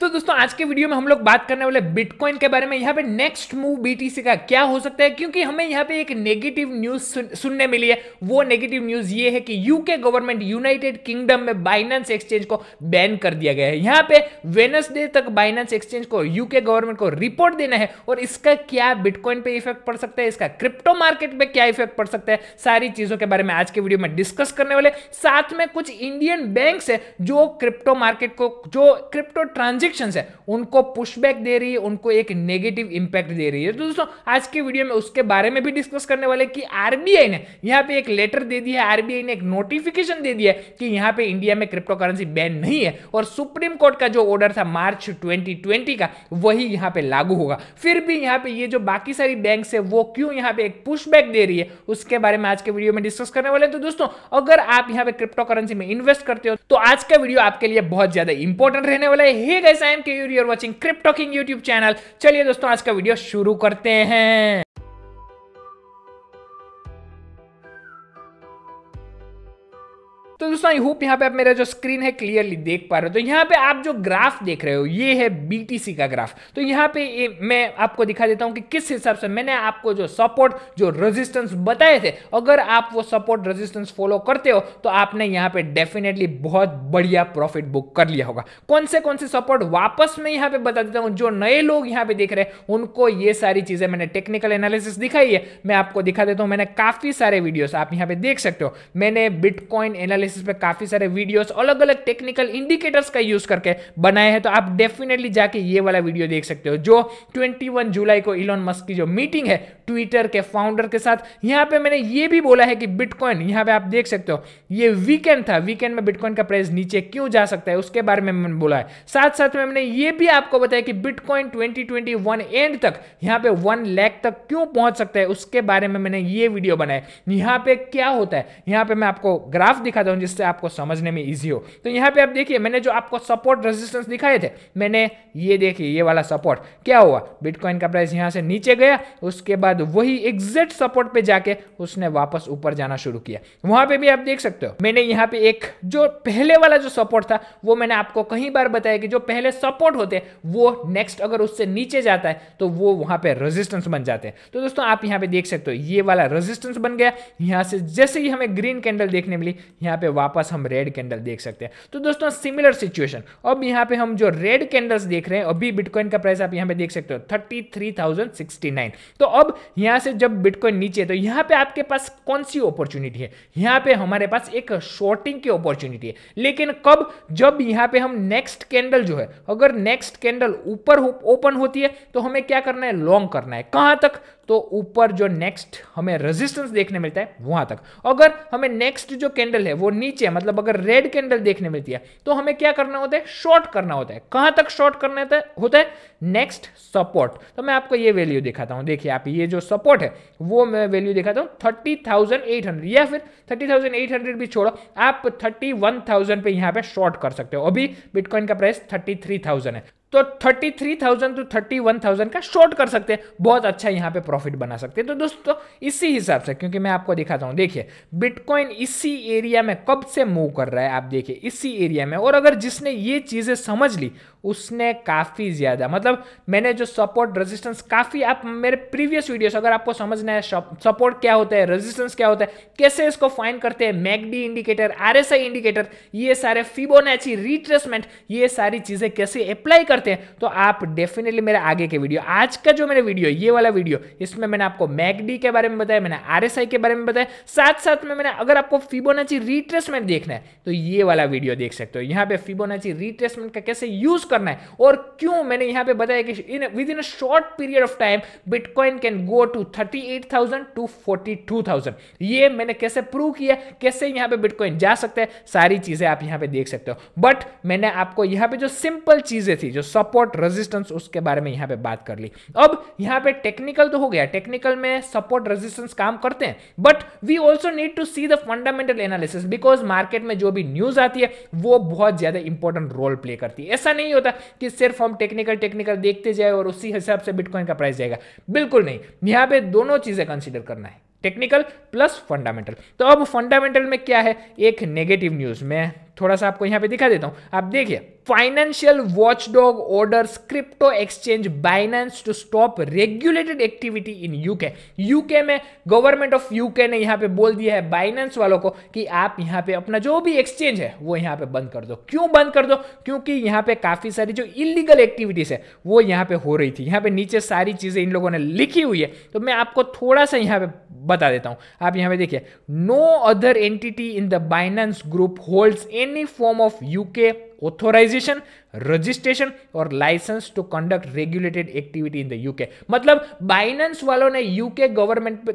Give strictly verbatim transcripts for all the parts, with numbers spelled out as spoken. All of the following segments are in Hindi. तो दोस्तों आज के वीडियो में हम लोग बात करने वाले बिटकॉइन के बारे में, यहाँ पे नेक्स्ट मूव बीटीसी का क्या हो सकता है, क्योंकि हमें यहाँ पे एक नेगेटिव न्यूज सुन, सुनने मिली है। वो नेगेटिव न्यूज ये है कि यूके गवर्नमेंट यूनाइटेड किंगडम में बाइनेंस एक्सचेंज को बैन कर दिया गया है। यहाँ पे वेडनेसडे तक बाइनेंस एक्सचेंज को यूके गवर्नमेंट को रिपोर्ट देना है, और इसका क्या बिटकॉइन पे इफेक्ट पड़ सकता है, इसका क्रिप्टो मार्केट पर क्या इफेक्ट पड़ सकता है, सारी चीजों के बारे में आज के वीडियो में डिस्कस करने वाले। साथ में कुछ इंडियन बैंक्स है जो क्रिप्टो मार्केट को, जो क्रिप्टो ट्रांजेक्शन है, उनको पुशबैक दे रही है, उनको एक नेगेटिव इंपैक्ट दे रही है। तो दोस्तों आज के वीडियो में उसके बारे में भी डिस्कस करने वाले कि आरबीआई ने यहां पे एक लेटर दे दिया है, आरबीआई ने एक नोटिफिकेशन दे दिया है कि यहां पे इंडिया में क्रिप्टो करेंसी बैन नहीं है, और सुप्रीम कोर्ट का जो ऑर्डर था मार्च ट्वेंटी ट्वेंटी का वही यहां पे लागू होगा। फिर भी यहां पे ये जो बाकी सारी बैंक्स है वो क्यों यहां पे एक पुशबैक दे रही है, उसके बारे में आज के वीडियो में डिस्कस करने वाले। तो दोस्तों अगर आप यहां पे क्रिप्टो करेंसी में इन्वेस्ट करते हो तो आज का वीडियो आपके लिए बहुत ज्यादा इंपॉर्टेंट रहने वाला है। I am Keyur, you are watching crypto king YouTube channel. चलिए दोस्तों आज का वीडियो शुरू करते हैं। तो दोस्तों आई होप यहाँ पे आप मेरा जो स्क्रीन है क्लियरली देख पा रहे हो। तो यहाँ पे आप जो ग्राफ देख रहे हो ये है बीटीसी का ग्राफ। तो यहाँ पे ये मैं आपको दिखा देता हूँ कि किस हिसाब से मैंने आपको जो सपोर्ट जो रेजिस्टेंस बताए थे, अगर आप वो सपोर्ट रेजिस्टेंस फॉलो करते हो तो आपने यहाँ पे डेफिनेटली बहुत बढ़िया प्रॉफिट बुक कर लिया होगा। कौन से कौन से सपोर्ट वापस मैं यहाँ पे बता देता हूँ। जो नए लोग यहाँ पे देख रहे हैं उनको ये सारी चीजें मैंने टेक्निकल एनालिसिस दिखाई है, मैं आपको दिखा देता हूँ। मैंने काफी सारे वीडियोस आप यहाँ पे देख सकते हो, मैंने बिटकॉइन एनालिसिस इस पे काफी सारे वीडियोस अलग अलग टेक्निकल इंडिकेटर्स का यूज करके बनाए हैं, तो आप डेफिनेटली जाके ये वाला वीडियो देख सकते हो। जो इक्कीस जुलाई को इलोन मस्क की जो मीटिंग है ट्विटर के फाउंडर के साथ, यहां पे मैंने ये भी बोला है कि बिटकॉइन, यहां पे आप देख सकते हो ये वीकेंड था, वीकेंड में बिटकॉइन का प्राइस नीचे क्यों जा सकता है उसके बारे में मैंने बोला है। साथ साथ में मैंने ये भी आपको बताया कि bitcoin twenty twenty one end तक यहां पर वन लाख तक क्यों पहुंच सकता है, उसके बारे में मैंने ये वीडियो बनाया। यहां पर क्या होता है, यहां पर मैं आपको ग्राफ दिखाता हूं जिससे आपको समझने में इजी हो। तो यहाँ पे आप देखिए मैंने जो आपको सपोर्ट रेजिस्टेंस दिखाए थे, मैंने ये देखिए ये वाला सपोर्ट क्या हुआ, बिटकॉइन का प्राइस यहाँ से नीचे गया, उसके बाद वही एग्जैक्ट सपोर्ट पे जाके उसने वापस ऊपर जाना शुरू किया। वहां पे भी आप देख सकते हो मैंने यहाँ पे एक जो पहले वाला जो सपोर्ट था वो मैंने आपको कई बार बताया कि जो पहले सपोर्ट होते हैं वो नेक्स्ट अगर उससे नीचे जाता है तो वो वहां पे रेजिस्टेंस बन जाते हैं। तो दोस्तों आप यहाँ पे देख सकते हो ये वाला रेजिस्टेंस बन गया, यहाँ से जैसे ही हमें ग्रीन कैंडल देखने मिली यहाँ पे वापस हम रेड कैंडल देख सकते हैं। तो दोस्तों सिमिलर सिचुएशन, अब यहाँ पे हम जो रेड कैंडल्स देख रहे हैं, अभी बिटकॉइन का प्राइस आप यहाँ पे देख सकते हो thirty three thousand sixty nine. तो अब यहाँ से जब बिटकॉइन नीचे, तो यहाँ पे आपके पास कौन सी अपॉर्चुनिटी है, यहाँ पे हमारे पास एक शॉर्टिंग की अपॉर्चुनिटी है। लेकिन कब, जब यहाँ पे हम नेक्स्ट कैंडल जो है, अगर नेक्स्ट कैंडल ऊपर ओपन होती है तो हमें क्या करना है, लॉन्ग करना है। कहां तक, तो ऊपर जो नेक्स्ट हमें रेजिस्टेंस देखने मिलता है वहां तक। अगर हमें नेक्स्ट जो कैंडल है वो नीचे, मतलब अगर रेड कैंडल देखने मिलती है तो हमें क्या करना होता है, शॉर्ट करना होता है। कहां तक शॉर्ट करना होता है, नेक्स्ट सपोर्ट। तो मैं आपको ये वैल्यू दिखाता हूं, देखिए आप ये जो सपोर्ट है वो मैं वैल्यू दिखाता हूं थर्टी थाउजेंड एट हंड्रेड, या फिर थर्टी थाउजेंड एट हंड्रेड भी छोड़ो, आप थर्टी वन थाउजेंड पे यहां पे शॉर्ट कर सकते हो। अभी बिटकॉइन का प्राइस थर्टी थ्री थाउजेंड है, तो thirty three thousand to thirty one thousand का शॉर्ट कर सकते हैं, बहुत अच्छा यहाँ पे प्रॉफिट बना सकते हैं। तो दोस्तों इसी हिसाब से, क्योंकि मैं आपको दिखाता हूँ, देखिए बिटकॉइन इसी एरिया में कब से मूव कर रहा है, आप देखिए इसी एरिया में। और अगर जिसने ये चीज़ें समझ ली उसने काफ़ी ज़्यादा, मतलब मैंने जो सपोर्ट रेजिस्टेंस काफ़ी, आप मेरे प्रीवियस वीडियोस, अगर आपको समझना है सपोर्ट क्या होता है, रेजिस्टेंस क्या होता है, कैसे इसको फाइंड करते हैं, मैगडी इंडिकेटर, आरएसआई इंडिकेटर, ये सारे फिबोनाची रिट्रेसमेंट, ये सारी चीज़ें कैसे अप्लाई, तो आप डेफिनेटली मेरे आगे के वीडियो, आज का जो मेरे वीडियो ये वाला वीडियो, इसमें मैंने आपको मैगडी के बारे में बताया, मैंने आरएसआई के बारे में बताया। साथ साथ में मैंने, अगर आपको फिबोनाची रिट्रेसमेंट देखना है तो ये वाला वीडियो देख सकते हो, यहाँ पे फिबोनाची रिट्रेसमेंट का कैसे यूज करना है और क्यों मैंने यहाँ पे बताया कि in within a short period of time bitcoin can go to thirty eight thousand to forty two thousand, ये मैंने कैसे प्रूव किया, कैसे यहाँ पे बिटकॉइन जा सकता है, सारी चीजें आप यहाँ पे देख सकते हो। बट मैंने आपको यहाँ पे जो सिंपल चीजें थी, जो सपोर्ट रेजिस्टेंस, उसके बारे में यहां पे बात कर ली। अब यहां पे टेक्निकल तो हो गया, टेक्निकल में सपोर्ट रेजिस्टेंस काम करते हैं, but we also need to see the fundamental analysis, because market में जो भी न्यूज आती है वो बहुत ज्यादा इंपॉर्टेंट रोल प्ले करती है। ऐसा नहीं होता कि सिर्फ हम टेक्निकल टेक्निकल देखते जाए और उसी हिसाब से बिटकॉइन का प्राइस जाएगा, बिल्कुल नहीं। यहां पे दोनों चीजें कंसिडर करना है, टेक्निकल प्लस फंडामेंटल। तो अब फंडामेंटल में क्या है, एक नेगेटिव न्यूज में थोड़ा सा आपको यहाँ पे दिखा देता हूँ। आप देखिए, financial watchdog orders crypto exchange Binance to stop regulated activity in UK. UK में गवर्नमेंट ऑफ यूके ने यहाँ पे बोल दिया है बाइनेंस वालों को कि आप यहाँ पे अपना जो भी एक्सचेंज है वो यहाँ पे बंद कर दो। क्यों बंद कर दो? क्योंकि यहाँ पे काफी सारी जो इलीगल एक्टिविटीज है वो यहाँ पे हो रही थी। यहाँ पे नीचे सारी चीजें इन लोगों ने लिखी हुई है, तो मैं आपको थोड़ा सा यहाँ पे बता देता हूँ। आप यहाँ पे देखिए, no other entity in the Binance group holds any form of UK authorisation, registration और licence to conduct regulated activity in the UK. मतलब बाइनेंस वालों ने यूके गवर्नमेंट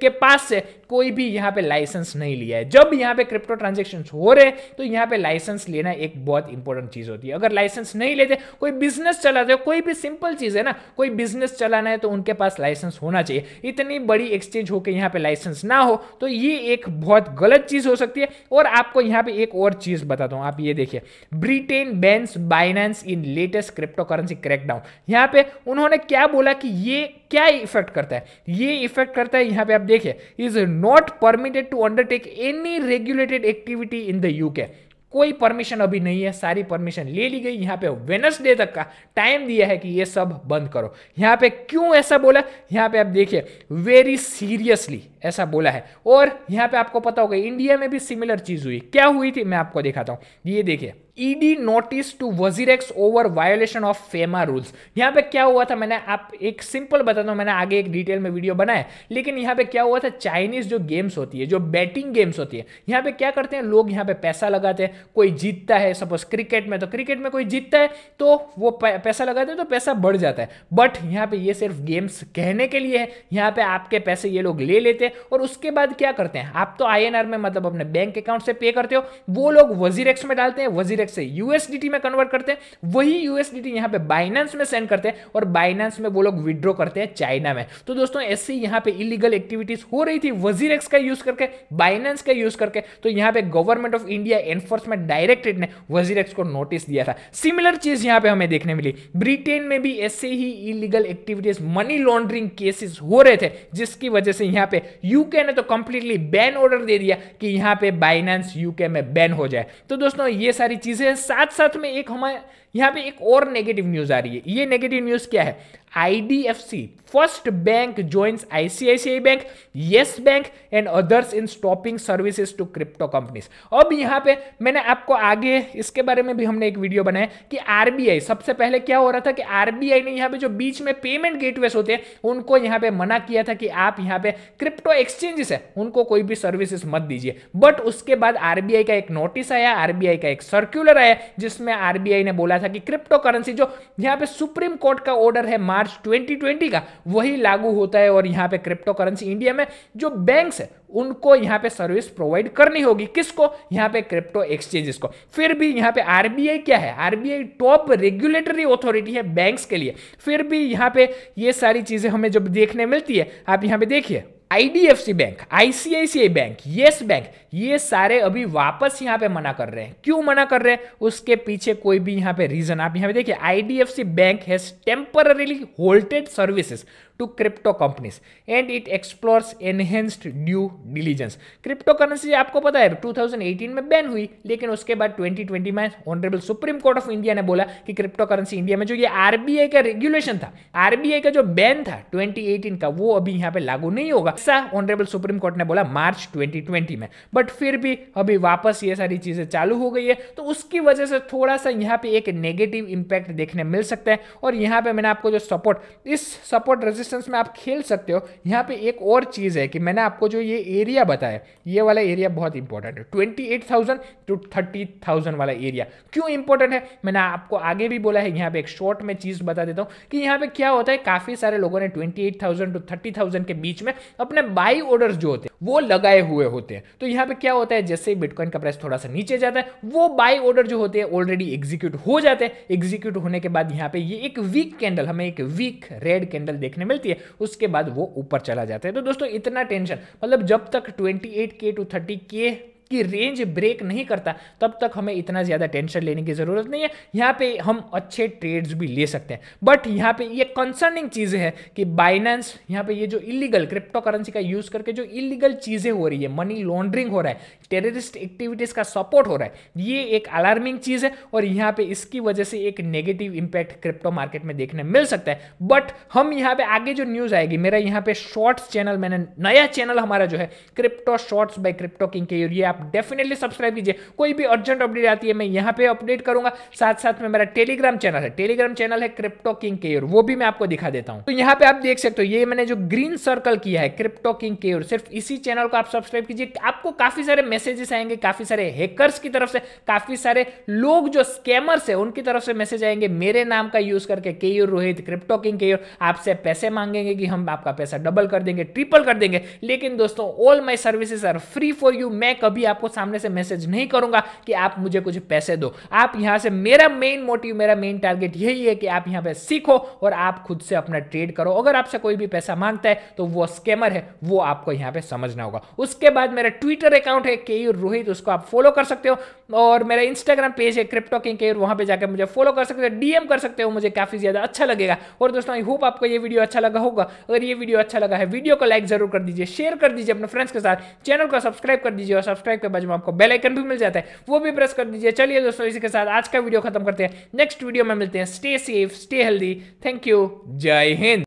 के पास से कोई भी यहाँ पे लाइसेंस नहीं लिया है। जब यहाँ पे क्रिप्टो ट्रांजेक्शन हो रहे हैं तो यहाँ पे लाइसेंस लेना एक बहुत इंपॉर्टेंट चीज होती है। अगर लाइसेंस नहीं लेते, कोई बिजनेस चलाते हो, कोई भी सिंपल चीज है ना, कोई बिजनेस चलाना है तो उनके पास लाइसेंस होना चाहिए। इतनी बड़ी एक्सचेंज होकर यहाँ पे लाइसेंस ना हो तो ये एक बहुत गलत चीज हो सकती है। और आपको यहाँ पे एक और चीज बताता हूँ, आप ये देखिए, Britain bans Binance in latest crypto currency crackdown. यहाँ पे उन्होंने क्या बोला कि ये क्या इफेक्ट करता है? ये इफेक्ट करता है, यहाँ पे आप देखिए, is not permitted to undertake any regulated activity in the UK. कोई परमिशन अभी नहीं है, सारी परमिशन ले ली गई। यहाँ पे वेडनेसडे तक का टाइम दिया है कि ये सब बंद करो। यहाँ पे क्यों ऐसा बोला? यहाँ पे आप देखिए, वेरी सीरियसली ऐसा बोला है। और यहाँ पे आपको पता होगा इंडिया में भी सिमिलर चीज हुई। क्या हुई थी मैं आपको दिखाता हूँ, ये देखिए, ED notice to WazirX over violation of FEMA rules. यहाँ पे क्या हुआ था, मैंने आप एक सिंपल बताता हूँ, मैंने आगे एक डिटेल में वीडियो बनाया, लेकिन यहाँ पे क्या हुआ था, चाइनीज जो गेम्स होती है, जो बैटिंग गेम्स होती है, यहाँ पे क्या करते हैं लोग, यहाँ पे पैसा लगाते हैं, कोई जीतता है, सपोज क्रिकेट में, तो क्रिकेट में कोई जीतता है तो वो पैसा लगाते हैं तो पैसा बढ़ जाता है। बट यहाँ पे ये सिर्फ गेम्स कहने के लिए है, यहाँ पे आपके पैसे ये लोग ले लेते हैं और उसके बाद क्या करते हैं, आप तो आई एन आर में, मतलब अपने बैंक अकाउंट से पे करते हो, वो लोग वजीरेक्स में डालते हैं, वजीरेक्स से यूएसडीटी में कन्वर्ट करते हैं, वही यूएसडीटी यहां पे बाइनेंस में सेंड करते हैं और बाइनेंस में वो लोग विड्रॉ करते हैं चाइना में। तो दोस्तों ऐसी यहां पे इलीगल एक्टिविटीज हो रही थी वजीरेक्स का यूज करके, बाइनेंस का यूज करके। तो यहां पे government of India enforcement directorate ने वजीरेक्स को नोटिस दिया था। सिमिलर चीज यहां पे हमें देखने मिली। ब्रिटेन में भी ऐसे ही illegal activities, money laundering cases हो रहे थे, जिसकी वजह से यहां पे यूके ने तो कंप्लीटली बैन ऑर्डर दे दिया कि यहां पे बाइनेंस यूके में बैन हो जाए। तो दोस्तों ये सारी चीजें, साथ साथ में एक हमारे यहां पे एक और नेगेटिव न्यूज आ रही है। ये नेगेटिव न्यूज क्या है? I D F C first bank joins I C I C I bank, yes bank and others in stopping services to crypto companies. अब यहाँ पे मैंने आपको आगे इसके बारे में भी हमने एक वीडियो बनाया कि आर बी आई, सबसे पहले क्या हो रहा था कि आर बी आई ने यहाँ पे जो बीच में पेमेंट गेटवेज होते हैं उनको यहाँ पे मना किया था कि आप यहाँ पे क्रिप्टो एक्सचेंजेस है उनको कोई भी सर्विसेज मत दीजिए। बट उसके बाद आर बी आई का एक नोटिस आया, आर बी आई का एक सर्क्यूलर आया, जिसमें आर बी आई ने बोला था कि क्रिप्टो करेंसी, जो यहाँ पे सुप्रीम कोर्ट का ऑर्डर है मार्च ट्वेंटी ट्वेंटी का, वही लागू होता है और यहाँ पे क्रिप्टो करेंसी इंडिया में जो बैंक्स है उनको यहाँ पे सर्विस प्रोवाइड करनी होगी। किसको? यहाँ पे क्रिप्टो एक्सचेंजेस को। फिर भी यहाँ पे आर बी आई क्या है, R B I top regulatory authority है बैंक्स के लिए, फिर भी यहाँ पे ये सारी चीजें हमें जब देखने मिलती है। आप यहाँ पे देखिए, I D F C bank, I C I C I bank, yes bank, ये सारे अभी वापस यहाँ पे मना कर रहे हैं। क्यों मना कर रहे हैं उसके पीछे कोई भी यहाँ पे रीजन आप यहाँ पे देखिए, I D F C bank has temporarily halted services to crypto companies and it explores enhanced due diligence. Crypto currency आपको पता है टू थाउजेंड एटीन में बैन हुई, लेकिन उसके बाद ट्वेंटी ट्वेंटी में honourable supreme court of India ने बोला कि क्रिप्टो करेंसी इंडिया में जो ये आर बी आई का रेगुलेशन था, आर बी आई का जो बैन था ट्वेंटी एटीन का, वो अभी यहाँ पे लागू नहीं होगा, ऐसा ऑनरेबल सुप्रीम कोर्ट ने बोला मार्च ट्वेंटी ट्वेंटी में। बट फिर भी अभी वापस ये सारी चीजें चालू हो गई है, तो उसकी वजह से थोड़ा सा यहाँ पे एक नेगेटिव इंपैक्ट देखने मिल सकता है। और यहाँ पे मैंने आपको जो सपोर्ट, इस सपोर्ट रजिस्टर में आप खेल सकते हो। यहाँ पे एक और चीज़ है कि मैंने आपको जो ये एरिया बताया, ये वाला एरिया बहुत इंपॉर्टेंट है, twenty eight thousand to thirty thousand वाला एरिया। क्यों इंपॉर्टेंट है मैंने आपको आगे भी बोला है। यहाँ पे एक शॉर्ट में चीज़ बता देता हूँ कि यहाँ पे क्या होता है, काफ़ी सारे लोगों ने twenty eight thousand to thirty thousand के बीच में अपने बाई ऑर्डर्स जो होते हैं वो लगाए हुए होते हैं। तो यहाँ पे क्या होता है, जैसे बिटकॉइन का प्राइस थोड़ा सा नीचे जाता है, वो बाई ऑर्डर जो होते हैं ऑलरेडी एग्जीक्यूट हो जाते हैं। एग्जीक्यूट होने के बाद यहाँ पे ये एक वीक कैंडल, हमें एक वीक रेड कैंडल देखने में है, उसके बाद वो ऊपर चला जाता है। तो दोस्तों इतना टेंशन, मतलब जब तक twenty eight K to thirty K की रेंज ब्रेक नहीं करता तब तक हमें इतना ज़्यादा टेंशन लेने की ज़रूरत नहीं है। यहाँ पे हम अच्छे ट्रेड्स भी ले सकते हैं। बट यहाँ पे ये कंसर्निंग चीज़ है कि बाइनेंस यहाँ पे ये जो इलीगल क्रिप्टो करेंसी का यूज़ करके जो इलीगल चीज़ें हो रही है, मनी लॉन्ड्रिंग हो रहा है, टेररिस्ट एक्टिविटीज़ का सपोर्ट हो रहा है, ये एक अलार्मिंग चीज़ है और यहाँ पर इसकी वजह से एक नेगेटिव इम्पैक्ट क्रिप्टो मार्केट में देखने मिल सकता है। बट हम यहाँ पर आगे जो न्यूज़ आएगी, मेरा यहाँ पर शॉर्ट्स चैनल, मैंने नया चैनल हमारा जो है crypto shorts by crypto king Keyur, ये आप डेफिनेटली सब्सक्राइब कीजिए। कोई भी अर्जेंट अपडेट आती है मैं यहाँ पे अपडेट करूंगा। साथ साथ में मेरा टेलीग्राम चैनल है, टेलीग्राम चैनल है क्रिप्टो किंग केयूर, वो भी मैं आपको दिखा देता हूँ। तो यहाँ पे आप देख सकते हो ये मैंने जो ग्रीन सर्कल किया है क्रिप्टो किंग केयूर, सिर्फ इसी चैनल को आप सब्सक्राइब कीजिए। आपको काफी सारे मैसेजेस आएंगे, काफी सारे हैकर्स की तरफ से, काफी सारे लोग जो स्कैमर्स है उनकी तरफ से मैसेज आएंगे मेरे नाम का यूज करके, केयूर रोहित क्रिप्टो किंग केयूर, आपसे पैसे मांगेंगे कि हम आपका पैसा डबल कर देंगे, ट्रिपल कर देंगे। लेकिन दोस्तों all my services are free for you, मैं कभी आपको सामने से मैसेज नहीं करूंगा कि आप मुझे कुछ पैसे दो। आप यहां से, मेरा मेन मोटिव, मेरा मेन टारगेट यही है कि आप यहां पे सीखो और आप खुद से अपना ट्रेड करो। अगर आपसे कोई भी पैसा मांगता है तो वो स्कैमर है, वो आपको यहां पे समझना होगा। उसके बाद मेरा ट्विटर अकाउंट है केयूर रोहित, उसको आप फॉलो कर सकते हो, और मेरा इंस्टाग्राम पेज है क्रिप्टो किंग केयूर, वहां पे जाकर मुझे फॉलो कर सकते हो, डीएम कर सकते हो, मुझे काफी ज्यादा अच्छा लगेगा। और दोस्तों आई होप आपको यह वीडियो अच्छा लगा होगा। अगर ये वीडियो अच्छा लगा है, वीडियो को लाइक जरूर कर दीजिए, शेयर कर दीजिए अपने फ्रेंड्स के साथ, चैनल को सब्सक्राइब कर दीजिए और सब्सक्राइब के बाजू में आपको बेल आइकन भी मिल जाता है, वो भी प्रेस कर दीजिए। चलिए दोस्तों, इसी के साथ आज का वीडियो खत्म करते हैं, नेक्स्ट वीडियो में मिलते हैं। Stay safe, stay healthy, thank you, जय हिंद।